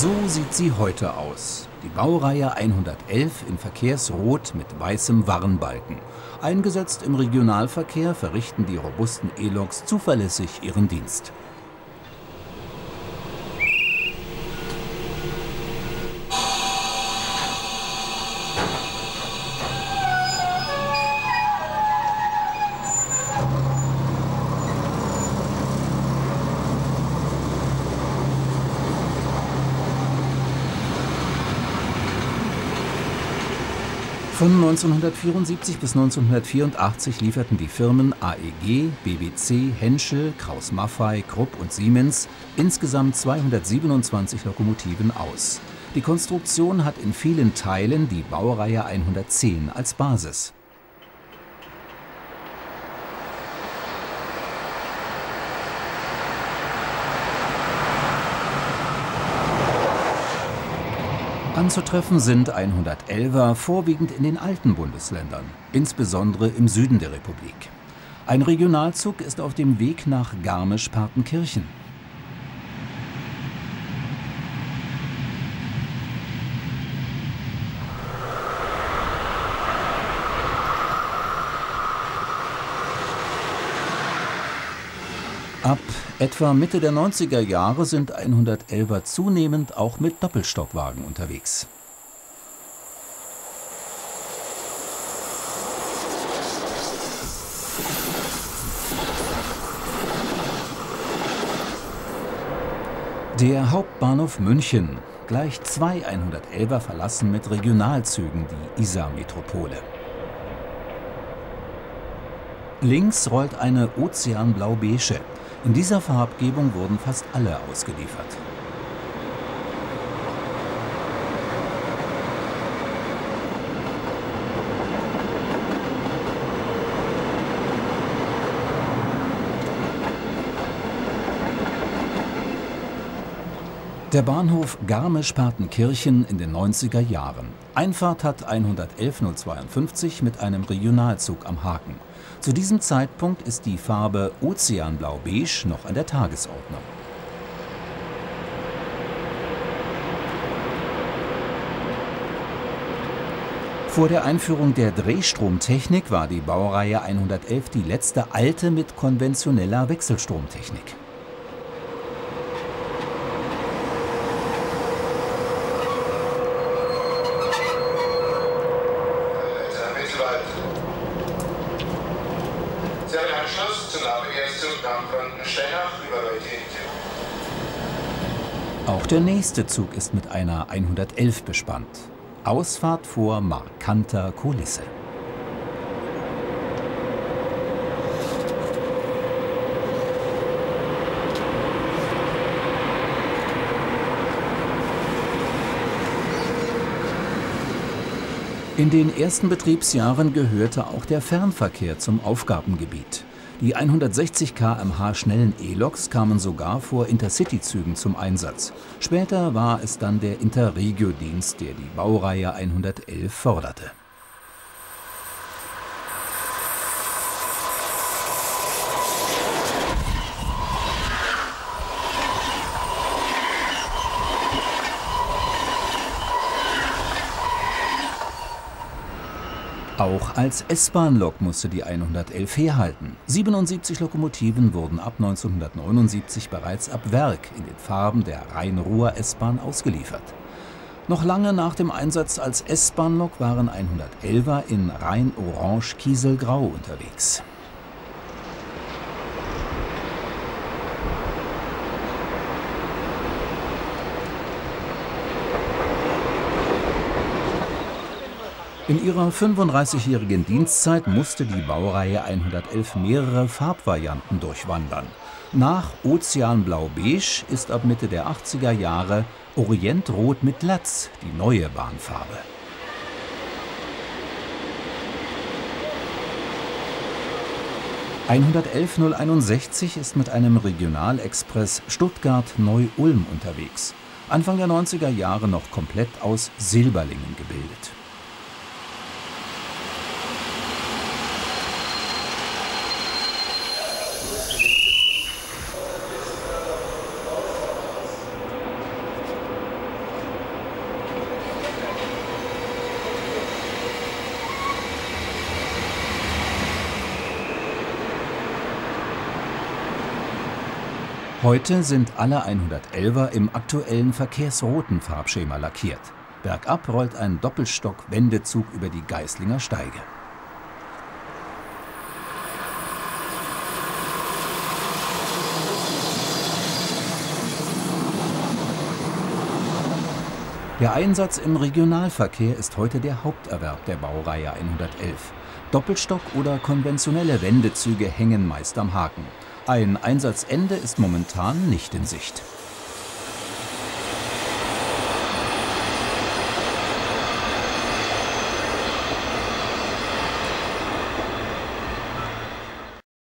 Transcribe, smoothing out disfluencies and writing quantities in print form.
So sieht sie heute aus. Die Baureihe 111 in Verkehrsrot mit weißem Warnbalken. Eingesetzt im Regionalverkehr verrichten die robusten Elloks zuverlässig ihren Dienst. Von 1974 bis 1984 lieferten die Firmen AEG, BBC, Henschel, Krauss-Maffei, Krupp und Siemens insgesamt 227 Lokomotiven aus. Die Konstruktion hat in vielen Teilen die Baureihe 110 als Basis. Anzutreffen sind 111er vorwiegend in den alten Bundesländern, insbesondere im Süden der Republik. Ein Regionalzug ist auf dem Weg nach Garmisch-Partenkirchen. Ab etwa Mitte der 90er Jahre sind 111er zunehmend auch mit Doppelstockwagen unterwegs. Der Hauptbahnhof München. Gleich zwei 111er verlassen mit Regionalzügen die Isar-Metropole. Links rollt eine Ozeanblau-Beige. In dieser Farbgebung wurden fast alle ausgeliefert. Der Bahnhof Garmisch-Partenkirchen in den 90er Jahren. Einfahrt hat 111.052 mit einem Regionalzug am Haken. Zu diesem Zeitpunkt ist die Farbe Ozeanblau-Beige noch an der Tagesordnung. Vor der Einführung der Drehstromtechnik war die Baureihe 111 die letzte alte mit konventioneller Wechselstromtechnik. Auch der nächste Zug ist mit einer 111 bespannt. Ausfahrt vor markanter Kulisse. In den ersten Betriebsjahren gehörte auch der Fernverkehr zum Aufgabengebiet. Die 160 km/h schnellen E-Loks kamen sogar vor Intercity-Zügen zum Einsatz. Später war es dann der Interregio-Dienst, der die Baureihe 111 förderte. Auch als S-Bahn-Lok musste die 111 herhalten. 77 Lokomotiven wurden ab 1979 bereits ab Werk in den Farben der Rhein-Ruhr-S-Bahn ausgeliefert. Noch lange nach dem Einsatz als S-Bahn-Lok waren 111er in Rhein-Orange-Kiesel-Grau unterwegs. In ihrer 35-jährigen Dienstzeit musste die Baureihe 111 mehrere Farbvarianten durchwandern. Nach Ozeanblau-Beige ist ab Mitte der 80er Jahre Orientrot mit Latz die neue Bahnfarbe. Die 111 061 ist mit einem Regionalexpress Stuttgart-Neu-Ulm unterwegs. Anfang der 90er Jahre noch komplett aus Silberlingen gebildet. Heute sind alle 111er im aktuellen verkehrsroten Farbschema lackiert. Bergab rollt ein Doppelstock-Wendezug über die Geislinger Steige. Der Einsatz im Regionalverkehr ist heute der Haupterwerb der Baureihe 111. Doppelstock- oder konventionelle Wendezüge hängen meist am Haken. Ein Einsatzende ist momentan nicht in Sicht.